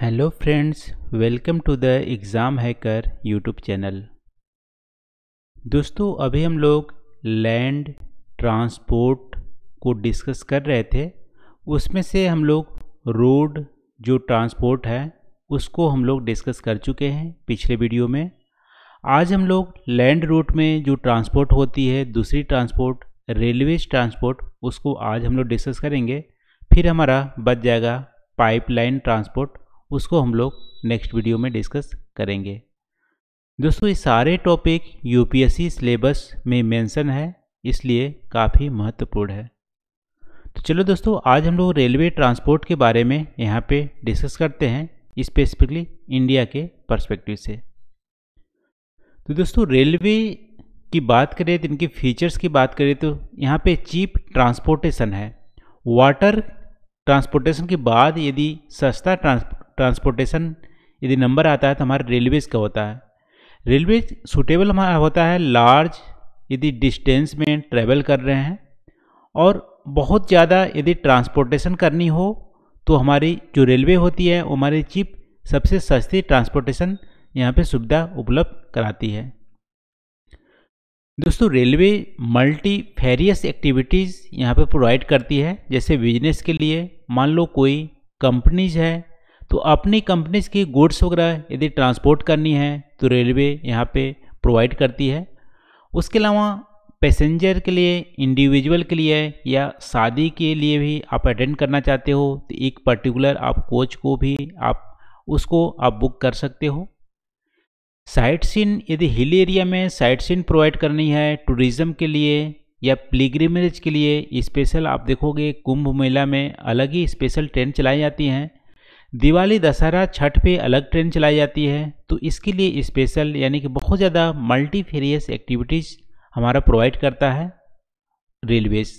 Hello friends, welcome to the exam hacker YouTube channel. दोस्तों, अभी हम लोग लैंड ट्रांसपोर्ट को डिस्कस कर रहे थे। उसमें से हम लोग रोड जो ट्रांसपोर्ट है उसको हम लोग डिस्कस कर चुके हैं पिछले वीडियो में। आज हम लोग लैंड रूट में जो ट्रांसपोर्ट होती है, दूसरी ट्रांसपोर्ट रेलवेज ट्रांसपोर्ट, उसको आज हम लोग डिस्कस करेंगे। फिर हमारा बच जाएगा पाइपलाइन ट्रांसपोर्ट, उसको हम लोग नेक्स्ट वीडियो में डिस्कस करेंगे। दोस्तों, ये सारे टॉपिक यूपीएससी सिलेबस में मेंशन है, इसलिए काफ़ी महत्वपूर्ण है। तो चलो दोस्तों, आज हम लोग रेलवे ट्रांसपोर्ट के बारे में यहाँ पे डिस्कस करते हैं, स्पेसिफिकली इंडिया के पर्सपेक्टिव से। तो दोस्तों, रेलवे की बात करें तो इनके फीचर्स की बात करें तो यहाँ पे चीप ट्रांसपोर्टेशन है। वाटर ट्रांसपोर्टेशन के बाद यदि सस्ता ट्रांसपोर्टेशन यदि नंबर आता है तो हमारे रेलवेज का होता है। रेलवेज सूटेबल हमारा होता है लार्ज यदि डिस्टेंस में ट्रेवल कर रहे हैं, और बहुत ज़्यादा यदि ट्रांसपोर्टेशन करनी हो तो हमारी जो रेलवे होती है वो हमारी चीप सबसे सस्ती ट्रांसपोर्टेशन यहाँ पे सुविधा उपलब्ध कराती है। दोस्तों, रेलवे मल्टी फेरियस एक्टिविटीज़ यहाँ पे प्रोवाइड करती है। जैसे बिजनेस के लिए, मान लो कोई कंपनीज़ है तो अपनी कंपनीज़ की गुड्स वगैरह यदि ट्रांसपोर्ट करनी है तो रेलवे यहाँ पे प्रोवाइड करती है। उसके अलावा पैसेंजर के लिए, इंडिविजुअल के लिए, या शादी के लिए भी आप अटेंड करना चाहते हो तो एक पर्टिकुलर आप कोच को भी आप बुक कर सकते हो। साइट सीन यदि हिल एरिया में साइट सीन प्रोवाइड करनी है, टूरिज़म के लिए या पिलग्रिमेज के लिए स्पेशल, आप देखोगे कुंभ मेला में अलग ही स्पेशल ट्रेन चलाई जाती हैं। दिवाली, दशहरा, छठ पे अलग ट्रेन चलाई जाती है। तो इसके लिए स्पेशल, यानी कि बहुत ज़्यादा मल्टी फेरियस एक्टिविटीज़ हमारा प्रोवाइड करता है रेलवेज।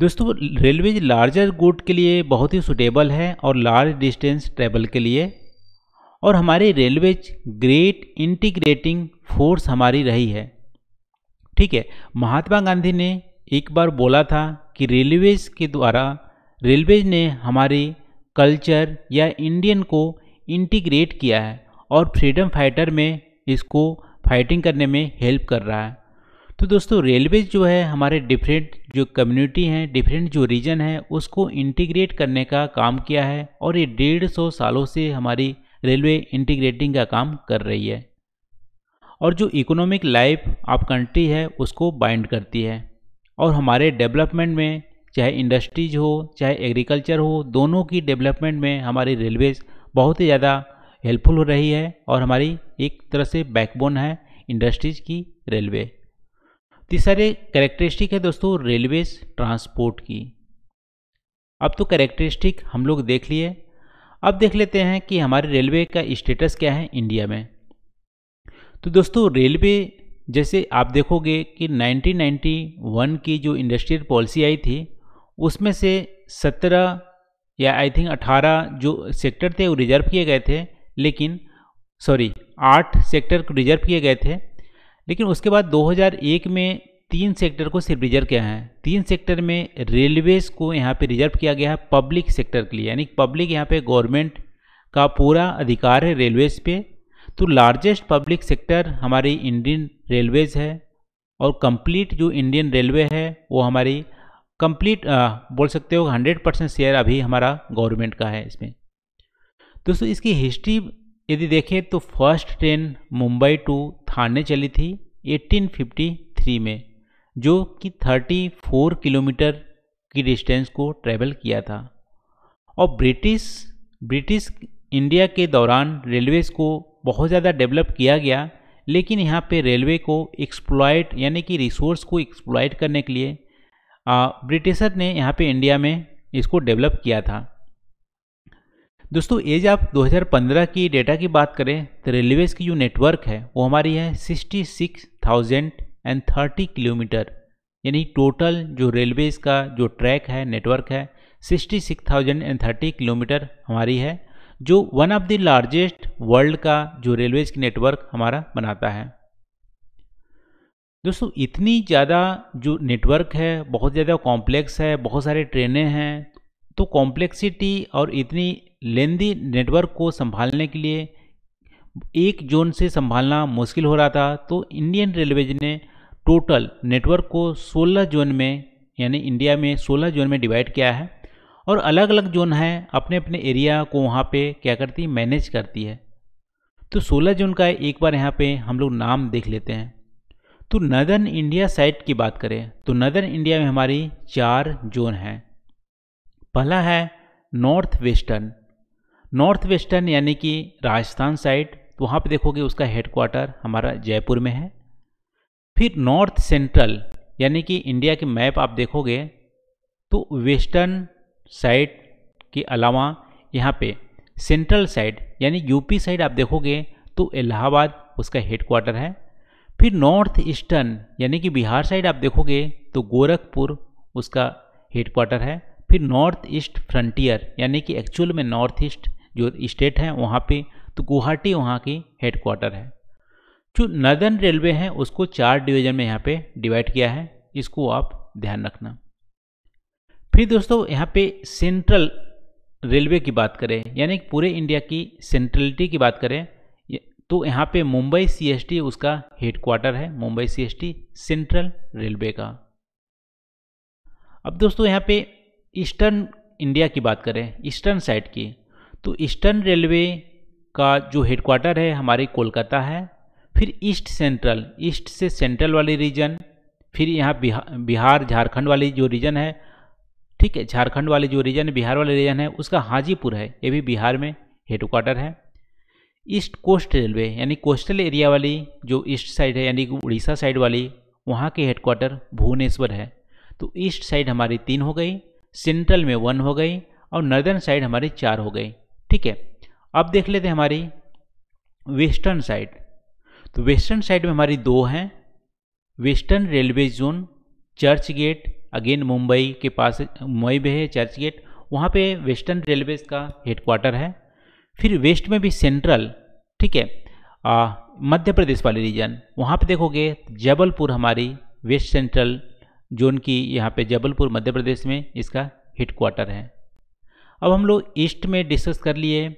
दोस्तों, रेलवेज लार्जर गुड के लिए बहुत ही सूटेबल है और लार्ज डिस्टेंस ट्रेवल के लिए। और हमारी रेलवेज ग्रेट इंटीग्रेटिंग फोर्स हमारी रही है। ठीक है, महात्मा गांधी ने एक बार बोला था कि रेलवेज के द्वारा रेलवेज ने हमारे कल्चर या इंडियन को इंटीग्रेट किया है और फ्रीडम फाइटर में इसको फाइटिंग करने में हेल्प कर रहा है। तो दोस्तों, रेलवेज जो है हमारे डिफरेंट जो कम्युनिटी हैं, डिफरेंट जो रीजन है, उसको इंटीग्रेट करने का काम किया है। और ये 150 सालों से हमारी रेलवे इंटीग्रेटिंग का काम कर रही है और जो इकोनॉमिक लाइफ ऑफ कंट्री है उसको बाइंड करती है। और हमारे डेवलपमेंट में, चाहे इंडस्ट्रीज हो चाहे एग्रीकल्चर हो, दोनों की डेवलपमेंट में हमारी रेलवेज बहुत ही ज़्यादा हेल्पफुल हो रही है और हमारी एक तरह से बैकबोन है इंडस्ट्रीज की रेलवे। तीसरे कैरेक्टरिस्टिक है दोस्तों रेलवेज ट्रांसपोर्ट की। अब तो कैरेक्टरिस्टिक हम लोग देख लिए, अब देख लेते हैं कि हमारे रेलवे का स्टेटस क्या है इंडिया में। तो दोस्तों, रेलवे जैसे आप देखोगे कि 1991 की जो इंडस्ट्रियल पॉलिसी आई थी उसमें से 17 या आई थिंक 18 जो सेक्टर थे वो रिजर्व किए गए थे, लेकिन 8 सेक्टर को रिजर्व किए गए थे, लेकिन उसके बाद 2001 में 3 सेक्टर को सिर्फ रिजर्व किया है। 3 सेक्टर में रेलवेज़ को यहाँ पे रिजर्व किया गया है पब्लिक सेक्टर के लिए, यानी पब्लिक यहाँ पे गवर्नमेंट का पूरा अधिकार है रेलवेज़ पे। तो लार्जेस्ट पब्लिक सेक्टर हमारी इंडियन रेलवेज़ है और कंप्लीट जो इंडियन रेलवे है वो हमारी कंप्लीट बोल सकते हो 100% शेयर अभी हमारा गवर्नमेंट का है इसमें। दोस्तों, इसकी हिस्ट्री यदि देखें तो first train Mumbai to Thane चली थी 1853 में, जो कि 34 किलोमीटर की डिस्टेंस को ट्रेवल किया था। और ब्रिटिश इंडिया के दौरान रेलवेज़ को बहुत ज़्यादा डेवलप किया गया, लेकिन यहाँ पे रेलवे को एक्सप्लॉइट, यानी कि रिसोर्स को एक्सप्लॉइट करने के लिए ब्रिटिशर ने यहाँ पे इंडिया में इसको डेवलप किया था। दोस्तों, एज आप 2015 की डेटा की बात करें तो रेलवेज़ की जो नेटवर्क है वो हमारी है 66,030 किलोमीटर, यानी टोटल जो रेलवेज़ का जो ट्रैक है, नेटवर्क है, 66,030 किलोमीटर हमारी है, जो one of the largest world का जो रेलवेज की नेटवर्क हमारा बनाता है। दोस्तों, इतनी ज़्यादा जो नेटवर्क है, बहुत ज़्यादा कॉम्प्लेक्स है, बहुत सारे ट्रेनें हैं, तो कॉम्प्लेक्सिटी और इतनी लेंदी नेटवर्क को संभालने के लिए एक जोन से संभालना मुश्किल हो रहा था, तो इंडियन रेलवेज ने टोटल नेटवर्क को 16 जोन में यानी इंडिया में 16 जोन में डिवाइड किया है और अलग अलग जोन है अपने अपने एरिया को वहाँ पे क्या करती है, मैनेज करती है। तो 16 जोन का एक बार यहाँ पे हम लोग नाम देख लेते हैं। तो नदर्न इंडिया साइड की बात करें तो नदर्न इंडिया में हमारी 4 जोन हैं। पहला है नॉर्थ वेस्टर्न। नॉर्थ वेस्टर्न यानी कि राजस्थान साइड, तो वहाँ पे देखोगे उसका हेडक्वार्टर हमारा जयपुर में है। फिर नॉर्थ सेंट्रल यानी कि इंडिया के मैप आप देखोगे तो वेस्टर्न साइड के अलावा यहाँ पे सेंट्रल साइड यानी यूपी साइड आप देखोगे तो इलाहाबाद उसका हेडक्वार्टर है। फिर नॉर्थ ईस्टर्न यानी कि बिहार साइड आप देखोगे तो गोरखपुर उसका हेडक्वार्टर है। फिर नॉर्थ ईस्ट फ्रंटियर यानी कि एक्चुअल में नॉर्थ ईस्ट जो स्टेट है वहाँ पे तो गुवाहाटी वहाँ की हेडक्वार्टर है। जो नॉर्दर्न रेलवे है उसको 4 डिवीज़न में यहाँ पे डिवाइड किया है, इसको आप ध्यान रखना। फिर दोस्तों यहाँ पे सेंट्रल रेलवे की बात करें यानी पूरे इंडिया की सेंट्रलिटी की बात करें तो यहाँ पे मुंबई सीएसटी उसका हेडक्वार्टर है, मुंबई सीएसटी सेंट्रल रेलवे का। अब दोस्तों यहाँ पे ईस्टर्न इंडिया की बात करें, ईस्टर्न साइड की, तो ईस्टर्न रेलवे का जो हेडक्वार्टर है हमारे कोलकाता है। फिर ईस्ट सेंट्रल, ईस्ट से सेंट्रल वाली रीजन, फिर यहाँ बिहार झारखंड वाली जो रीजन है, ठीक है, झारखंड वाली जो रीजन है, बिहार वाली रीजन है उसका हाजीपुर है, ये भी बिहार में हेडक्वार्टर है। ईस्ट कोस्ट रेलवे यानी कोस्टल एरिया वाली जो ईस्ट साइड है यानी कि उड़ीसा साइड वाली, वहाँ के हेडक्वार्टर भुवनेश्वर है। तो ईस्ट साइड हमारी 3 हो गई, सेंट्रल में 1 हो गई और नॉर्दर्न साइड हमारी 4 हो गई, ठीक है। अब देख लेते हैं हमारी वेस्टर्न साइड। तो वेस्टर्न साइड में हमारी 2 हैं, western railway zone Churchgate, again Mumbai के पास, मुंबई में है चर्च गेट, वहाँ पे वेस्टर्न रेलवे का हेडक्वार्टर है। फिर वेस्ट में भी सेंट्रल, ठीक है, मध्य प्रदेश वाली रीजन, वहाँ पे देखोगे जबलपुर हमारी वेस्ट सेंट्रल जोन की, यहाँ पे जबलपुर मध्य प्रदेश में इसका हेडक्वार्टर है। अब हम लोग ईस्ट में डिस्कस कर लिए,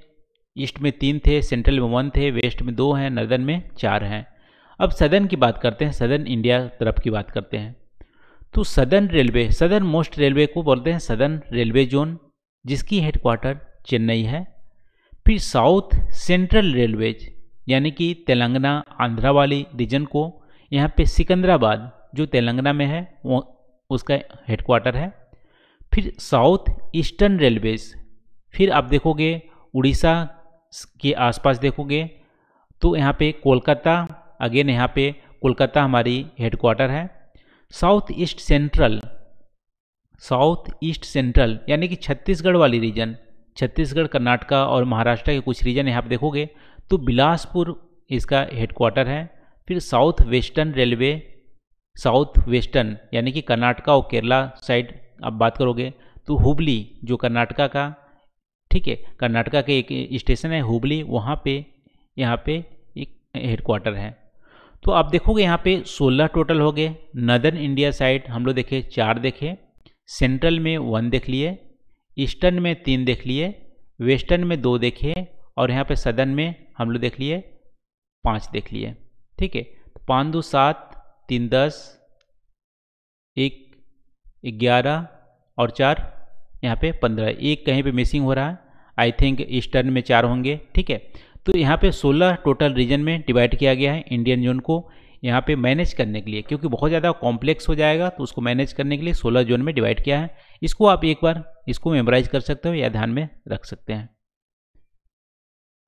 ईस्ट में 3 थे, सेंट्रल में 1 थे, वेस्ट में 2 हैं, नॉर्दर्न में 4 हैं। अब सदर्न की बात करते हैं, सदर्न इंडिया तरफ की बात करते हैं। तो southern railway, southernmost railway को बोलते हैं सदर्न रेलवे जोन, जिसकी हेडक्वार्टर चेन्नई है। फिर साउथ सेंट्रल रेलवेज यानी कि तेलंगाना आंध्रा वाली रीजन को, यहाँ पे सिकंदराबाद जो तेलंगाना में है वो उसका हेडक्वार्टर है। फिर साउथ ईस्टर्न रेलवेज, फिर आप देखोगे उड़ीसा के आसपास देखोगे तो यहाँ पे कोलकाता, अगेन यहाँ पे कोलकाता हमारी हेडक्वार्टर है। साउथ ईस्ट सेंट्रल यानी कि छत्तीसगढ़ वाली रीजन, छत्तीसगढ़ कर्नाटका और महाराष्ट्र के कुछ रीजन यहाँ पे देखोगे तो बिलासपुर इसका हेडक्वार्टर है। फिर south western railway, south western यानी कि कर्नाटका और केरला साइड आप बात करोगे तो हुबली जो कर्नाटका का, ठीक है, कर्नाटका के एक स्टेशन है हुबली, वहाँ पे यहाँ पे एक हेडक्वार्टर है। तो आप देखोगे यहाँ पे 16 टोटल हो गए। नॉर्दर्न इंडिया साइड हम लोग देखे 4 देखे, सेंट्रल में 1 देख लिए, ईस्टर्न में 3 देख लिए, वेस्टर्न में 2 देखे और यहाँ पे सदर्न में हम लोग देख लिए 5 देख लिए, ठीक है। 5 2 7, 3 10, 1 11 और 4 यहाँ पे 15, एक कहीं पे मिसिंग हो रहा है, आई थिंक ईस्टर्न में 4 होंगे, ठीक है। तो यहाँ पे 16 टोटल रीजन में डिवाइड किया गया है इंडियन जोन को, यहाँ पे मैनेज करने के लिए, क्योंकि बहुत ज़्यादा कॉम्प्लेक्स हो जाएगा तो उसको मैनेज करने के लिए 16 जोन में डिवाइड किया है। इसको आप एक बार इसको मेमोराइज कर सकते हो या ध्यान में रख सकते हैं।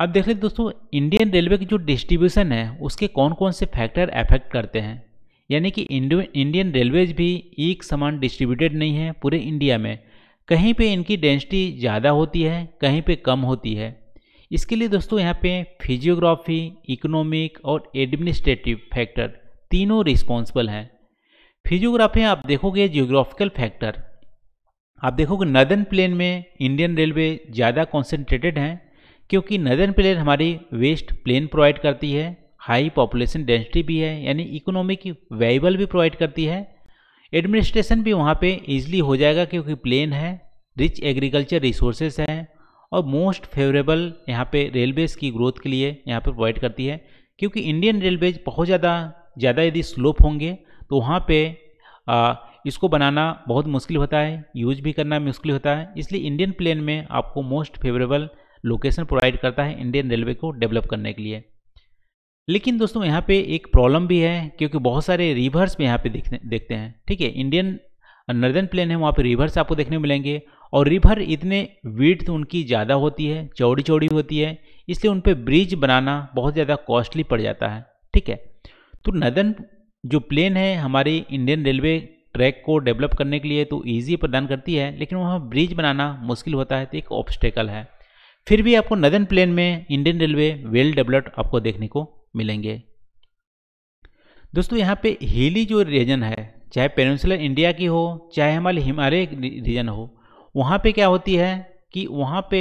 अब देख लेते दोस्तों इंडियन रेलवे की जो डिस्ट्रीब्यूशन है उसके कौन कौन से फैक्टर अफेक्ट करते हैं, यानी कि इंडियन रेलवेज भी एक समान डिस्ट्रीब्यूटेड नहीं है पूरे इंडिया में, कहीं पर इनकी डेंसिटी ज़्यादा होती है, कहीं पर कम होती है। इसके लिए दोस्तों यहाँ पे फिजियोग्राफी, इकोनॉमिक और एडमिनिस्ट्रेटिव फैक्टर तीनों रिस्पॉन्सिबल हैं। फिजियोग्राफी आप देखोगे जियोग्राफिकल फैक्टर, आप देखोगे नॉर्दर्न प्लेन में इंडियन रेलवे ज़्यादा कॉन्सेंट्रेटेड हैं, क्योंकि नॉर्दर्न प्लेन हमारी वेस्ट प्लेन प्रोवाइड करती है, हाई पॉपुलेशन डेंसिटी भी है, यानी इकोनॉमिक वेरिएबल भी प्रोवाइड करती है। एडमिनिस्ट्रेशन भी वहाँ पर ईजिली हो जाएगा क्योंकि प्लेन है, रिच एग्रीकल्चर रिसोर्सेस हैं और मोस्ट फेवरेबल यहाँ पे रेलवेज़ की ग्रोथ के लिए यहाँ पे प्रोवाइड करती है, क्योंकि इंडियन रेलवेज बहुत ज़्यादा यदि स्लोप होंगे तो वहाँ पे इसको बनाना बहुत मुश्किल होता है, यूज भी करना मुश्किल होता है। इसलिए इंडियन प्लेन में आपको मोस्ट फेवरेबल लोकेशन प्रोवाइड करता है इंडियन रेलवे को डेवलप करने के लिए। लेकिन दोस्तों यहाँ पे एक प्रॉब्लम भी है, क्योंकि बहुत सारे रिवर्स भी यहाँ पे देखते हैं, ठीक है। इंडियन नॉर्दर्न प्लेन है, वहाँ पे रिवर्स आपको देखने मिलेंगे, और रिवर इतने विड्थ उनकी ज़्यादा होती है, चौड़ी चौड़ी होती है, इसलिए उन पर ब्रिज बनाना बहुत ज़्यादा कॉस्टली पड़ जाता है, ठीक है। तो नॉर्दर्न जो प्लेन है हमारी इंडियन रेलवे ट्रैक को डेवलप करने के लिए तो ईजी प्रदान करती है, लेकिन वहाँ ब्रिज बनाना मुश्किल होता है, तो एक ऑब्स्टेकल है। फिर भी आपको नॉर्दर्न प्लेन में इंडियन रेलवे वेल डेवलप्ड आपको देखने को मिलेंगे। दोस्तों यहाँ पे हिली जो रीजन है, चाहे पेनिनसुलर इंडिया की हो, चाहे हमारे हिमालय रीजन हो, वहाँ पे क्या होती है कि वहाँ पे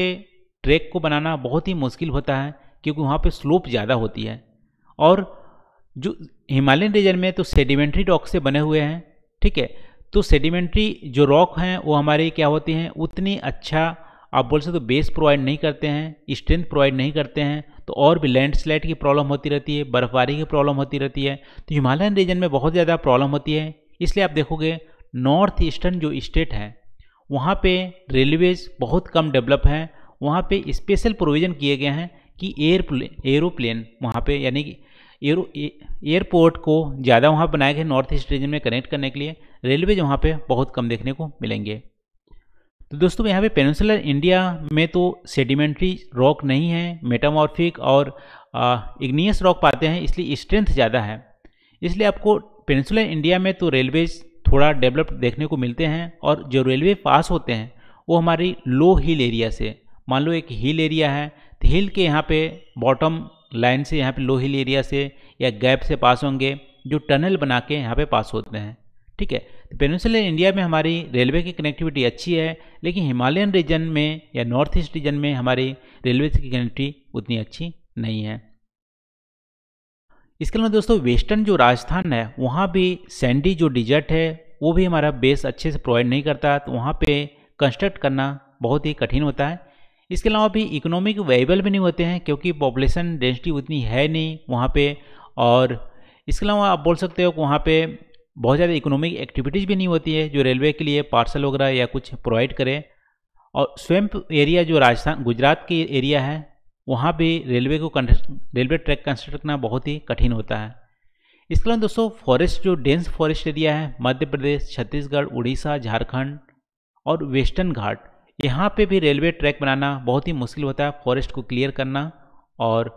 ट्रैक को बनाना बहुत ही मुश्किल होता है, क्योंकि वहाँ पे स्लोप ज़्यादा होती है। और जो हिमालयन रीजन में तो सेडिमेंट्री रॉक से बने हुए हैं, ठीक है। तो सेडिमेंट्री जो रॉक हैं वो हमारे क्या होती हैं, उतनी अच्छा आप बोल सकते हो बेस प्रोवाइड नहीं करते हैं, स्ट्रेंथ प्रोवाइड नहीं करते हैं, तो और भी लैंडस्लाइड की प्रॉब्लम होती रहती है, बर्फबारी की प्रॉब्लम होती रहती है। तो हिमालयन रीजन में बहुत ज़्यादा प्रॉब्लम होती है। इसलिए आप देखोगे नॉर्थ ईस्टर्न जो स्टेट है वहाँ पे रेलवेज़ बहुत कम डेवलप हैं। वहाँ पे स्पेशल प्रोविज़न किए गए हैं कि एरोप्लेन वहाँ पे यानी कि एयरपोर्ट को ज़्यादा वहाँ बनाए गए नॉर्थ ईस्ट रीजन में कनेक्ट करने के लिए। रेलवेज वहाँ पे बहुत कम देखने को मिलेंगे। तो दोस्तों यहाँ पे पेनिनसुलर इंडिया में तो सेडिमेंट्री रॉक नहीं है, मेटामॉर्फिक और इग्नियस रॉक पाते हैं, इसलिए स्ट्रेंथ ज़्यादा है। इसलिए आपको पेनिनसुलर इंडिया में तो रेलवेज थोड़ा डेवलप्ड देखने को मिलते हैं, और जो रेलवे पास होते हैं वो हमारी लो हिल एरिया से, मान लो एक हिल एरिया है तो हिल के यहाँ पे बॉटम लाइन से यहाँ पे लो हिल एरिया से या गैप से पास होंगे, जो टनल बना के यहाँ पे पास होते हैं, ठीक है। तो पेनिनसुलर इंडिया में हमारी रेलवे की कनेक्टिविटी अच्छी है, लेकिन हिमालयन रीजन में या नॉर्थ ईस्ट रीजन में हमारी रेलवे की कनेक्टिविटी उतनी अच्छी नहीं है। इसके अलावा दोस्तों वेस्टर्न जो राजस्थान है वहाँ भी सैंडी जो डिजर्ट है वो भी हमारा बेस अच्छे से प्रोवाइड नहीं करता, तो वहाँ पे कंस्ट्रक्ट करना बहुत ही कठिन होता है। इसके अलावा भी इकोनॉमिक वेरिएबल भी नहीं होते हैं, क्योंकि पॉपुलेशन डेंसिटी उतनी है नहीं वहाँ पे। और इसके अलावा आप बोल सकते हो कि वहाँ पे बहुत ज़्यादा इकोनॉमिक एक्टिविटीज़ भी नहीं होती है जो रेलवे के लिए पार्सल वगैरह या कुछ प्रोवाइड करे। और स्वैम्प एरिया जो राजस्थान गुजरात की एरिया है वहाँ भी रेलवे ट्रैक कंस्ट्रक्ट करना बहुत ही कठिन होता है। इसके अलावा दोस्तों फॉरेस्ट जो डेंस फॉरेस्ट एरिया है मध्य प्रदेश, छत्तीसगढ़, उड़ीसा, झारखंड और वेस्टर्न घाट, यहाँ पे भी रेलवे ट्रैक बनाना बहुत ही मुश्किल होता है। फॉरेस्ट को क्लियर करना और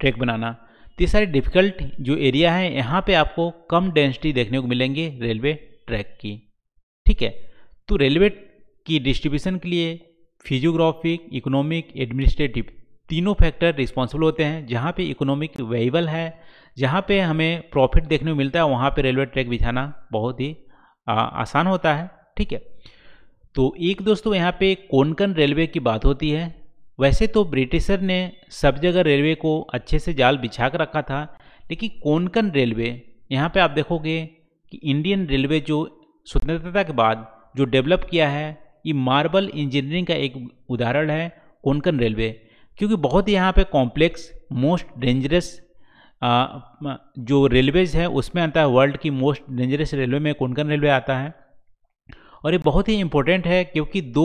ट्रैक बनाना, ये सारे डिफ़िकल्ट जो एरिया है यहाँ पे आपको कम डेंसिटी देखने को मिलेंगे रेलवे ट्रैक की, ठीक है। तो रेलवे की डिस्ट्रीब्यूशन के लिए फिजियोग्राफिक, इकोनॉमिक, एडमिनिस्ट्रेटिव तीनों फैक्टर रिस्पॉन्सिबल होते हैं। जहाँ पे इकोनॉमिक वेरिएबल है, जहाँ पे हमें प्रॉफिट देखने को मिलता है, वहाँ पे रेलवे ट्रैक बिछाना बहुत ही आसान होता है, ठीक है। तो एक दोस्तों यहाँ पे कोंकण रेलवे की बात होती है। वैसे तो ब्रिटिशर ने सब जगह रेलवे को अच्छे से जाल बिछा कर रखा था, लेकिन कोंकण रेलवे यहाँ पे आप देखोगे कि इंडियन रेलवे जो स्वतंत्रता के बाद जो डेवलप किया है, ये मार्बल इंजीनियरिंग का एक उदाहरण है कोंकण रेलवे, क्योंकि बहुत ही यहाँ पे कॉम्प्लेक्स मोस्ट डेंजरस जो रेलवेज है उसमें आता है। वर्ल्ड की मोस्ट डेंजरस रेलवे में कोंकण रेलवे आता है, और ये बहुत ही इम्पोर्टेंट है क्योंकि दो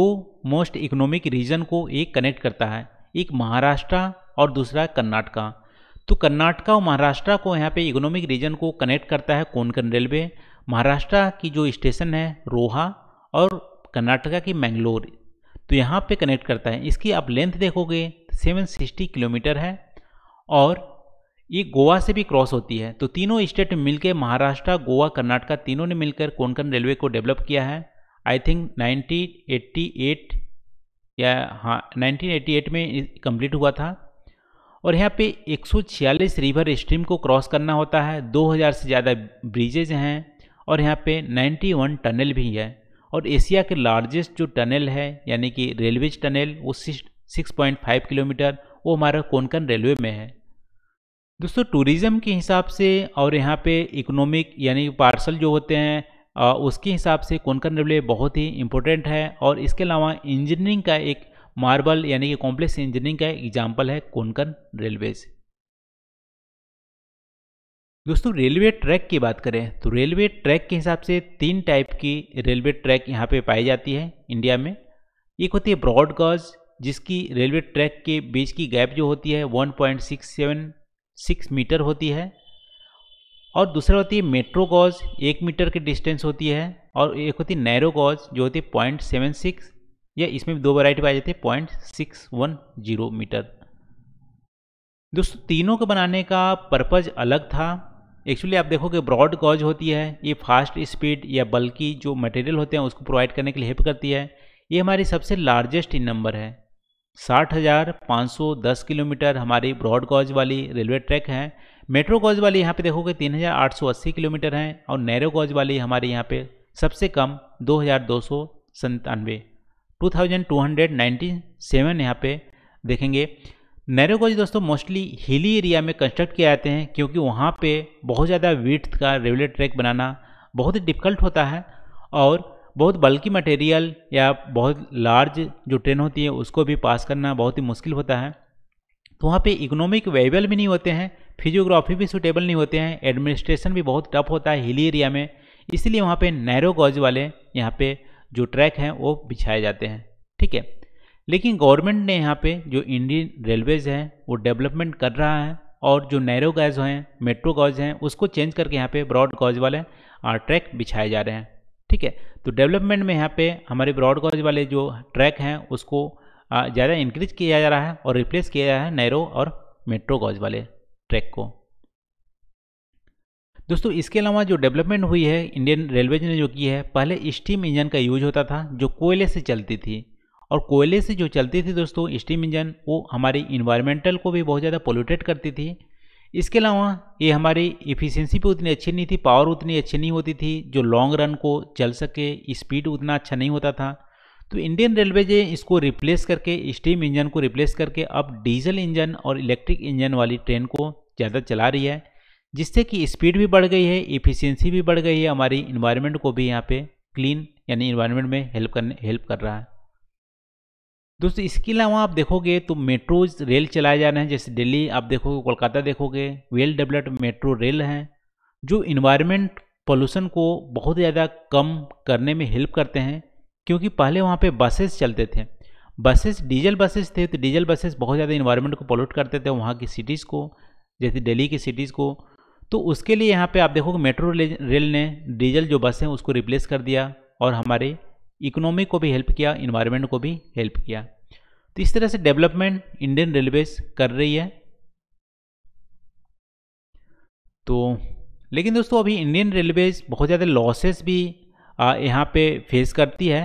मोस्ट इकोनॉमिक रीजन को एक कनेक्ट करता है, एक महाराष्ट्र और दूसरा कर्नाटका। तो कर्नाटका और महाराष्ट्र को यहाँ पे इकोनॉमिक रीजन को कनेक्ट करता है कोंकण रेलवे। महाराष्ट्र की जो स्टेशन है रोहा और कर्नाटका की मैंगलोर, तो यहाँ पे कनेक्ट करता है। इसकी आप लेंथ देखोगे 760 किलोमीटर है, और ये गोवा से भी क्रॉस होती है। तो तीनों स्टेट मिलकर महाराष्ट्र, गोवा, कर्नाटका तीनों ने मिलकर कोंकण रेलवे को डेवलप किया है। आई थिंक 1988 में कंप्लीट हुआ था। और यहाँ पे 146 रिवर स्ट्रीम को क्रॉस करना होता है, 2000 से ज़्यादा ब्रिजेज हैं, और यहाँ पे 91 टनल भी है। और एशिया के लार्जेस्ट जो टनल है यानी कि रेलवेज टनल, वो 6.5 किलोमीटर, वो हमारा कोंकण रेलवे में है। दोस्तों टूरिज़्म के हिसाब से और यहाँ पे इकोनॉमिक यानी पार्सल जो होते हैं उसके हिसाब से कोंकण रेलवे बहुत ही इम्पोर्टेंट है। और इसके अलावा इंजीनियरिंग का एक मार्बल यानी कि कॉम्प्लेक्स इंजीनियरिंग का एग्जाम्पल है कोंकण रेलवेज। दोस्तों रेलवे ट्रैक की बात करें तो रेलवे ट्रैक के हिसाब से तीन टाइप की रेलवे ट्रैक यहाँ पे पाई जाती है इंडिया में। एक होती है ब्रॉड गॉज, जिसकी रेलवे ट्रैक के बीच की गैप जो होती है 1.676 मीटर होती है, और दूसरा होती है मेट्रो गॉज, 1 मीटर की डिस्टेंस होती है, और एक होती है नैरो गॉज जो होती है 0.76, या इसमें भी दो वैरायटी पाई जाती है 0.610 मीटर। दोस्तों तीनों को बनाने का पर्पज़ अलग था। एक्चुअली आप देखोगे ब्रॉड गॉज होती है, ये फास्ट स्पीड या बल्कि जो मटेरियल होते हैं उसको प्रोवाइड करने के लिए हेल्प करती है। ये हमारी सबसे लार्जेस्ट इन नंबर है, 60,510 किलोमीटर हमारी ब्रॉड गॉज वाली रेलवे ट्रैक है। मेट्रो गॉज वाली यहाँ पे देखोगे 3,880 किलोमीटर हैं, और नैरो गॉज वाली हमारे यहाँ पे सबसे कम 2,297 2297 यहाँ पे देखेंगे। नैरो गॉज दोस्तों मोस्टली हिली एरिया में कंस्ट्रक्ट किए जाते हैं, क्योंकि वहाँ पे बहुत ज़्यादा विड्थ का रेलवे ट्रैक बनाना बहुत ही डिफ़िकल्ट होता है, और बहुत बल्कि मटेरियल या बहुत लार्ज जो ट्रेन होती है उसको भी पास करना बहुत ही मुश्किल होता है। तो वहाँ पे इकोनॉमिक वेबल भी नहीं होते हैं, फिजियोग्राफी भी सूटेबल नहीं होते हैं, एडमिनिस्ट्रेशन भी बहुत टफ होता है हिली एरिया में, इसीलिए वहाँ पर नैरो गॉज वाले यहाँ पर जो ट्रैक हैं वो बिछाए जाते हैं। ठीक है, लेकिन गवर्नमेंट ने यहाँ पे जो इंडियन रेलवेज़ हैं वो डेवलपमेंट कर रहा है, और जो नैरो गॉज हैं, मेट्रो गॉज हैं, उसको चेंज करके यहाँ पे ब्रॉड गॉज वाले ट्रैक बिछाए जा रहे हैं। ठीक है, तो डेवलपमेंट में यहाँ पे हमारे ब्रॉड गॉज वाले जो ट्रैक हैं उसको ज़्यादा इंक्रीज किया जा रहा है और रिप्लेस किया जा रहा है नैरो और मेट्रो गॉज वाले ट्रैक को। दोस्तों इसके अलावा जो डेवलपमेंट हुई है इंडियन रेलवेज ने जो की है, पहले स्टीम इंजन का यूज होता था जो कोयले से चलती थी, और कोयले से जो चलती थी दोस्तों स्टीम इंजन, वो हमारी इन्वायरमेंटल को भी बहुत ज़्यादा पोल्यूटेट करती थी। इसके अलावा ये हमारी इफ़िशेंसी भी उतनी अच्छी नहीं थी, पावर उतनी अच्छी नहीं होती थी जो लॉन्ग रन को चल सके, स्पीड उतना अच्छा नहीं होता था। तो इंडियन रेलवेज इसको रिप्लेस करके, स्टीम इंजन को रिप्लेस करके अब डीजल इंजन और इलेक्ट्रिक इंजन वाली ट्रेन को ज़्यादा चला रही है, जिससे कि स्पीड भी बढ़ गई है, इफ़िशेंसी भी बढ़ गई है, हमारी इन्वायरमेंट को भी यहाँ पर क्लीन यानी इन्वायरमेंट में हेल्प कर रहा है। दोस्तों इसके अलावा आप देखोगे तो मेट्रोज रेल चलाए जा रहे हैं, जैसे दिल्ली आप देखोगे, कोलकाता देखोगे, वेल डेवलप्ड मेट्रो रेल हैं जो इन्वायरमेंट पोल्यूशन को बहुत ज़्यादा कम करने में हेल्प करते हैं। क्योंकि पहले वहाँ पे बसेस चलते थे, बसेस डीजल बसेस थे, तो डीजल बसेस बहुत ज़्यादा इन्वायरमेंट को पोल्यूट करते थे वहाँ की सिटीज़ को, जैसे दिल्ली की सिटीज़ को। तो उसके लिए यहाँ पर आप देखोगे मेट्रो रेल ने डीजल जो बस हैं उसको रिप्लेस कर दिया, और हमारे इकोनॉमी को भी हेल्प किया, इन्वायरमेंट को भी हेल्प किया। तो इस तरह से डेवलपमेंट इंडियन रेलवेज कर रही है। तो लेकिन दोस्तों अभी इंडियन रेलवेज बहुत ज़्यादा लॉसेस भी यहाँ पे फेस करती है।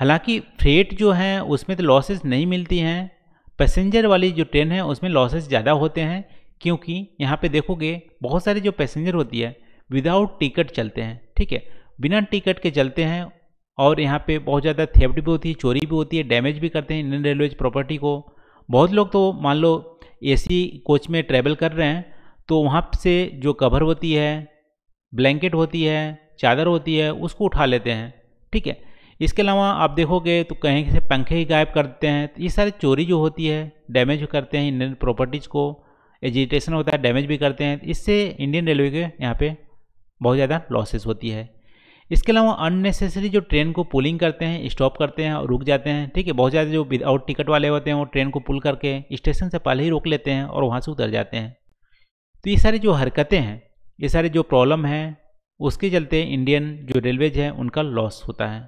हालांकि फ्रेट जो है उसमें तो लॉसेस नहीं मिलती हैं, पैसेंजर वाली जो ट्रेन है उसमें लॉसेस ज़्यादा होते हैं, क्योंकि यहाँ पे देखोगे बहुत सारे जो पैसेंजर होती है विदाउट टिकट चलते हैं। ठीक है, बिना टिकट के चलते हैं, और यहाँ पे बहुत ज़्यादा थेफ्ट भी होती है, चोरी भी होती है, डैमेज भी करते हैं इंडियन रेलवेज प्रॉपर्टी को। बहुत लोग तो मान लो एसी कोच में ट्रैवल कर रहे हैं, तो वहाँ से जो कवर होती है, ब्लैंकेट होती है, चादर होती है, उसको उठा लेते हैं। ठीक है, इसके अलावा आप देखोगे तो कहीं से पंखे ही गायब कर देते हैं। तो ये सारी चोरी जो होती है, डैमेज करते हैं इंडियन प्रॉपर्टीज़ को, एजिटेशन होता है, डैमेज भी करते हैं। इससे इंडियन रेलवे के यहाँ पर बहुत ज़्यादा लॉसेस होती है। इसके अलावा अननेसेसरी जो ट्रेन को पुलिंग करते हैं, स्टॉप करते हैं और रुक जाते हैं। ठीक है, बहुत ज़्यादा जो विदाउट टिकट वाले होते हैं वो ट्रेन को पुल करके स्टेशन से पहले ही रोक लेते हैं और वहाँ से उतर जाते हैं। तो ये सारी जो हरकतें हैं, ये सारे जो प्रॉब्लम हैं, उसके चलते इंडियन जो रेलवेज है उनका लॉस होता है।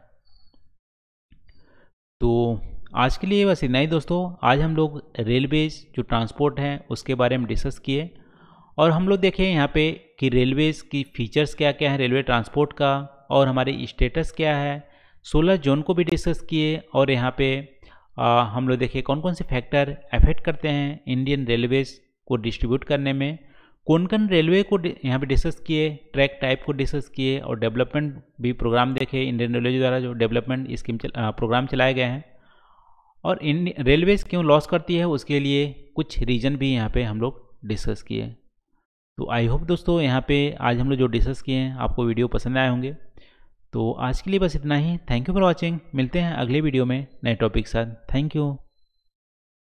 तो आज के लिए बस इतना ही दोस्तों। आज हम लोग रेलवेज जो ट्रांसपोर्ट हैं उसके बारे में डिस्कस किए, और हम लोग देखें यहाँ पे कि रेलवेज़ की फ़ीचर्स क्या क्या है रेलवे ट्रांसपोर्ट का, और हमारी स्टेटस क्या है। 16 जोन को भी डिस्कस किए, और यहाँ पे हम लोग देखें कौन कौन से फैक्टर अफेक्ट करते हैं इंडियन रेलवेज़ को डिस्ट्रीब्यूट करने में। कोंकण रेलवे को यहाँ पे डिस्कस किए, ट्रैक टाइप को डिस्कस किए, और डेवलपमेंट भी प्रोग्राम देखे इंडियन रेलवे द्वारा जो डेवलपमेंट स्कीम प्रोग्राम चलाए गए हैं, और इंडियन रेलवेज़ क्यों लॉस करती है उसके लिए कुछ रीज़न भी यहाँ पर हम लोग डिस्कस किए। तो आई होप दोस्तों यहाँ पे आज हम लोग जो डिस्कस किए हैं आपको वीडियो पसंद आए होंगे। तो आज के लिए बस इतना ही। Thank you for watching. मिलते हैं अगले वीडियो में नए टॉपिक के साथ। Thank you.